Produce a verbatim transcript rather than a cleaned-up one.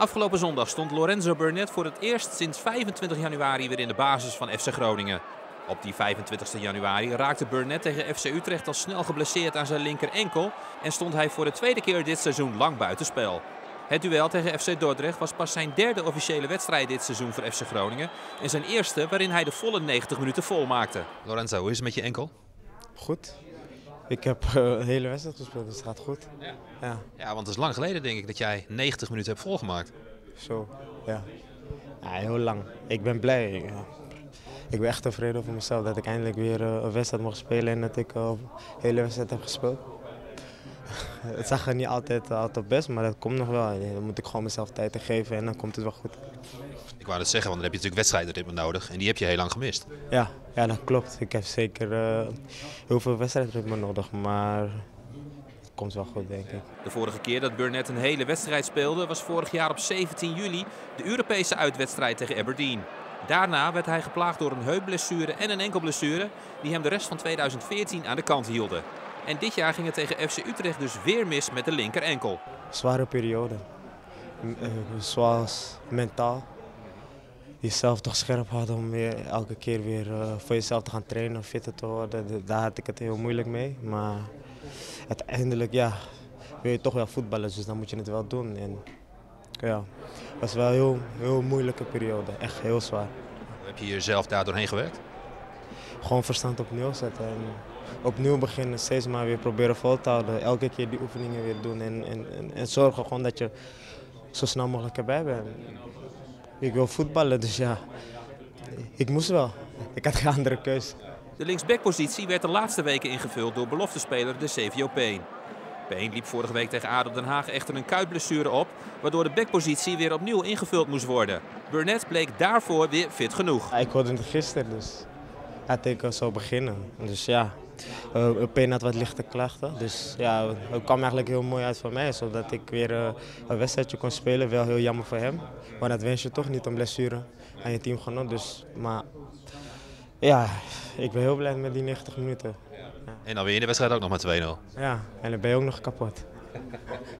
Afgelopen zondag stond Lorenzo Burnet voor het eerst sinds vijfentwintig januari weer in de basis van F C Groningen. Op die vijfentwintigste januari raakte Burnet tegen F C Utrecht al snel geblesseerd aan zijn linker enkel en stond hij voor de tweede keer dit seizoen lang buitenspel. Het duel tegen F C Dordrecht was pas zijn derde officiële wedstrijd dit seizoen voor F C Groningen en zijn eerste waarin hij de volle negentig minuten volmaakte. Lorenzo, hoe is het met je enkel? Goed. Ik heb uh, de hele wedstrijd gespeeld, dus het gaat goed. Ja. Ja. ja, want het is lang geleden denk ik dat jij negentig minuten hebt volgemaakt. Zo, ja. ja heel lang. Ik ben blij. Ja. Ik ben echt tevreden over mezelf dat ik eindelijk weer uh, een wedstrijd mag spelen en dat ik uh, de hele wedstrijd heb gespeeld. Het zag er niet altijd, altijd best, maar dat komt nog wel. Dan moet ik gewoon mezelf tijd te geven en dan komt het wel goed. Ik wou dat zeggen, want dan heb je natuurlijk wedstrijdritme nodig en die heb je heel lang gemist. Ja, ja dat klopt. Ik heb zeker uh, heel veel wedstrijdritme nodig, maar het komt wel goed denk ik. De vorige keer dat Burnet een hele wedstrijd speelde was vorig jaar op zeventien juli de Europese uitwedstrijd tegen Aberdeen. Daarna werd hij geplaagd door een heupblessure en een enkelblessure die hem de rest van tweeduizend veertien aan de kant hielden. En dit jaar ging het tegen F C Utrecht dus weer mis met de linker enkel. Zware periode. Zoals mentaal. Jezelf toch scherp houden om weer, elke keer weer uh, voor jezelf te gaan trainen, fitter te worden. Daar had ik het heel moeilijk mee. Maar uiteindelijk ja, wil je toch wel voetballen, dus dan moet je het wel doen. En, ja, het was wel een heel, heel moeilijke periode. Echt heel zwaar. Hoe heb je jezelf daar doorheen gewerkt? Gewoon verstand opnieuw zetten. En opnieuw beginnen, steeds maar weer proberen vol te houden. Elke keer die oefeningen weer doen en, en, en, en zorgen gewoon dat je zo snel mogelijk erbij bent. Ik wil voetballen, dus ja, ik moest wel. Ik had geen andere keus. De linksbackpositie werd de laatste weken ingevuld door beloftespeler Decevio Payne. Payne liep vorige week tegen A D O Den Haag echter een kuitblessure op, waardoor de backpositie weer opnieuw ingevuld moest worden. Burnet bleek daarvoor weer fit genoeg. Ik hoorde het gisteren, dus had ik zo beginnen. Dus ja. Uh, Payne had wat lichte klachten, dus ja, het kwam eigenlijk heel mooi uit voor mij, zodat ik weer uh, een wedstrijdje kon spelen. Wel heel jammer voor hem, maar dat wens je toch niet, een blessure aan je teamgenoot. Dus, maar ja, ik ben heel blij met die negentig minuten. Ja. En dan weer in de wedstrijd ook nog maar twee nul. Ja, en dan ben je ook nog kapot.